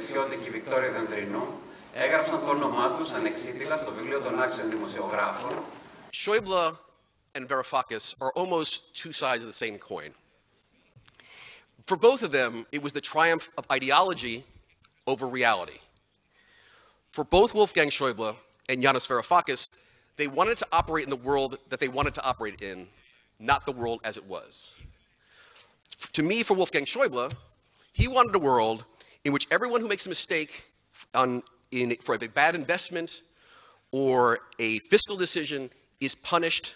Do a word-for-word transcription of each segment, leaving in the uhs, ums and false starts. Πολυσιώτη και η Βικτόρια Δενδρινού έγραψαν το όνομά τους ανεξίτηλα στο βιβλίο των άξιων δημοσιογράφων. Schäuble and Varoufakis are almost two sides of the same coin. For both of them, it was the triumph of ideology over reality. For both Wolfgang Schäuble and Yiannis Varoufakis, they wanted to operate in the world that they wanted to operate in, not the world as it was. To me, for Wolfgang Schäuble, he wanted a world in which everyone who makes a mistake on, in, for a bad investment or a fiscal decision is punished,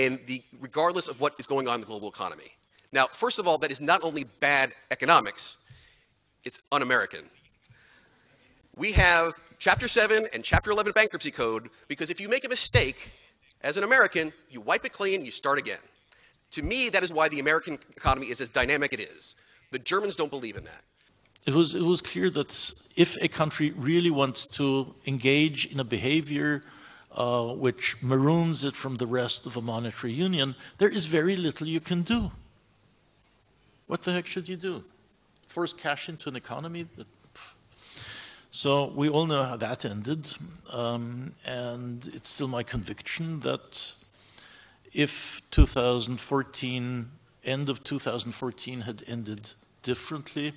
and the, regardless of what is going on in the global economy. Now, first of all, that is not only bad economics, it's un-American. We have Chapter seven and Chapter eleven bankruptcy code, because if you make a mistake as an American, you wipe it clean, you start again. To me, that is why the American economy is as dynamic as it is. The Germans don't believe in that. It was, it was clear that if a country really wants to engage in a behavior uh, which maroons it from the rest of a monetary union, there is very little you can do. What the heck should you do? Force cash into an economy? That, so we all know how that ended, um, and it's still my conviction that if two thousand fourteen, end of two thousand fourteen had ended differently,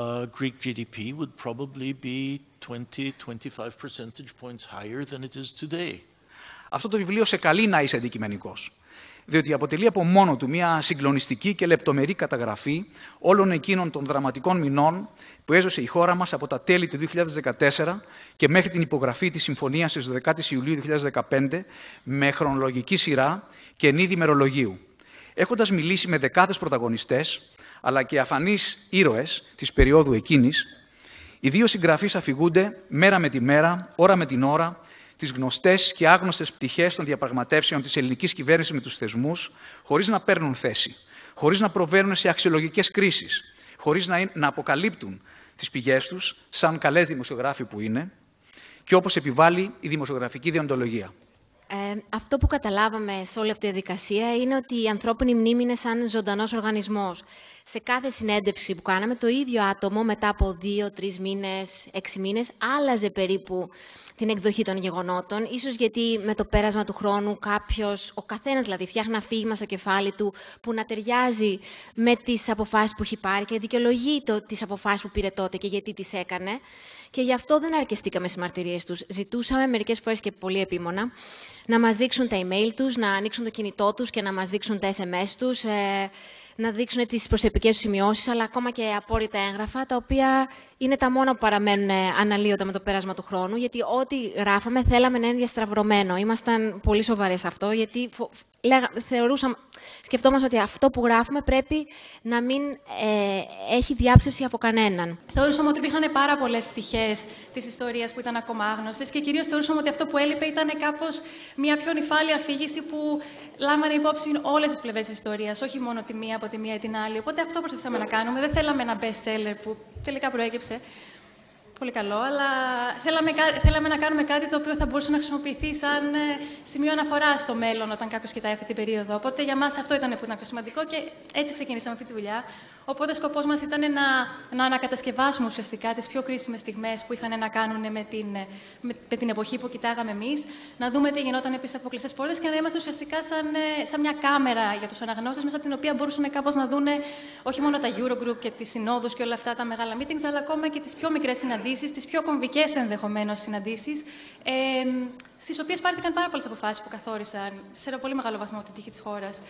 uh, Greek G D P would probably be twenty to twenty-five percentage points higher than it is today. Αυτό το βιβλίο σε καλεί να είσαι αντικειμενικός, διότι αποτελεί από μόνο του μια συγκλονιστική και λεπτομερή καταγραφή όλων εκείνων των δραματικών μηνών που έζωσε η χώρα μας από τα τέλη του δύο χιλιάδες δεκατέσσερα και μέχρι την υπογραφή της συμφωνίας στις δεκάτη Ιουλίου δύο χιλιάδες δεκαπέντε με χρονολογική σειρά και εν είδη ημερολογίου. Έχοντας μιλήσει με δεκάδες πρωταγωνιστές, αλλά και αφανείς ήρωες της περίοδου εκείνης, οι δύο συγγραφείς αφηγούνται μέρα με τη μέρα, ώρα με την ώρα, τις γνωστές και άγνωστες πτυχές των διαπραγματεύσεων της ελληνικής κυβέρνησης με τους θεσμούς, χωρίς να παίρνουν θέση, χωρίς να προβαίνουν σε αξιολογικές κρίσεις, χωρίς να, να αποκαλύπτουν τις πηγές τους, σαν καλές δημοσιογράφοι που είναι, και όπως επιβάλλει η δημοσιογραφική διοντολογία. Ε, αυτό που καταλάβαμε σε όλη αυτή τη διαδικασία είναι ότι η ανθρώπινη μνήμη είναι σαν ζωντανός οργανισμός. Σε κάθε συνέντευξη που κάναμε, το ίδιο άτομο μετά από δύο, τρεις μήνες, έξι μήνες, άλλαζε περίπου την εκδοχή των γεγονότων. Ίσως γιατί με το πέρασμα του χρόνου κάποιος, ο καθένας δηλαδή, φτιάχνει αφήγημα στο κεφάλι του που να ταιριάζει με τις αποφάσεις που έχει πάρει και δικαιολογεί τις αποφάσεις που πήρε τότε και γιατί τις έκανε. Και γι' αυτό δεν αρκεστήκαμε στις μαρτυρίες τους. Ζητούσαμε μερικές φορές και πολύ επίμονα να μας δείξουν τα email τους, να ανοίξουν το κινητό τους και να μας δείξουν τα ες εμ ες τους, ε, να δείξουν τις προσωπικές τους σημειώσεις, αλλά ακόμα και απόρριτα έγγραφα, τα οποία είναι τα μόνα που παραμένουν αναλύοντα με το πέρασμα του χρόνου, γιατί ό,τι γράφαμε θέλαμε να είναι διασταυρωμένο. Ήμασταν πολύ σοβαρές σε αυτό, γιατί θεωρούσαμε, σκεφτόμαστε ότι αυτό που γράφουμε πρέπει να μην ε, έχει διάψευση από κανέναν. Θεωρούσαμε ότι υπήρχαν πάρα πολλές πτυχές της ιστορίας που ήταν ακόμα άγνωστες και κυρίως θεωρούσαμε ότι αυτό που έλειπε ήταν κάπως μια πιο νυφάλια αφήγηση που λάμβανε υπόψη όλες τις πλευρές της ιστορίας, όχι μόνο τη μία από τη μία ή την άλλη. Οπότε αυτό προσπαθήσαμε να κάνουμε. Δεν θέλαμε ένα best-seller που τελικά προέκυψε. Πολύ καλό, αλλά θέλαμε, θέλαμε να κάνουμε κάτι το οποίο θα μπορούσε να χρησιμοποιηθεί σαν σημείο αναφορά στο μέλλον όταν κάποιος κοιτάει αυτή την περίοδο. Οπότε για μας αυτό ήταν που ήταν σημαντικό και έτσι ξεκινήσαμε αυτή τη δουλειά. Οπότε σκοπός μας ήταν να, να ανακατασκευάσουμε ουσιαστικά τις πιο κρίσιμες στιγμές που είχαν να κάνουν με την, με, με την εποχή που κοιτάγαμε εμείς, να δούμε τι γινόταν πίσω από κλειστές πόρτες και να είμαστε ουσιαστικά σαν, σαν μια κάμερα για τους αναγνώστες, μέσα από την οποία μπορούσαν κάπως να δουν όχι μόνο τα Eurogroup και τις συνόδους και όλα αυτά τα μεγάλα meetings, αλλά ακόμα και τις πιο μικρές συναντήσεις, τις πιο κομβικές ενδεχομένως συναντήσεις, ε, στις οποίες πάρθηκαν πάρα πολλές αποφάσεις που καθόρισαν σε ένα πολύ μεγάλο βαθμό την τύχη της χώρας.